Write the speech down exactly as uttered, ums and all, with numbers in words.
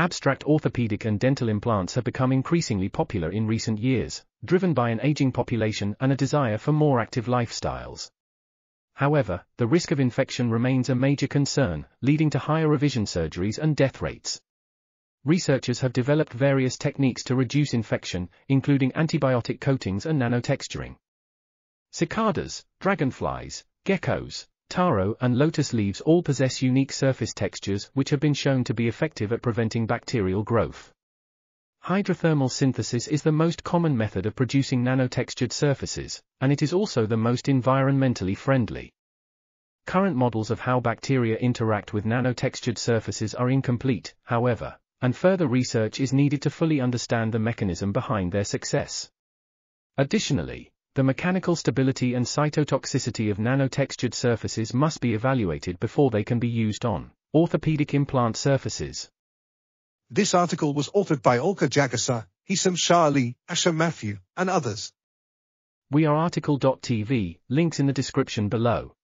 Abstract orthopedic and dental implants have become increasingly popular in recent years, driven by an aging population and a desire for more active lifestyles. However, the risk of infection remains a major concern, leading to higher revision surgeries and death rates. Researchers have developed various techniques to reduce infection, including antibiotic coatings and nanotexturing. Cicadas, dragonflies, geckos, taro and lotus leaves all possess unique surface textures which have been shown to be effective at preventing bacterial growth. Hydrothermal synthesis is the most common method of producing nanotextured surfaces, and it is also the most environmentally friendly. Current models of how bacteria interact with nanotextured surfaces are incomplete, however, and further research is needed to fully understand the mechanism behind their success. Additionally, the mechanical stability and cytotoxicity of nanotextured surfaces must be evaluated before they can be used on orthopedic implant surfaces. This article was authored by Alka Jaggessar, Hesam Shahali, Asha Mathew, and others. We are article dot t v, links in the description below.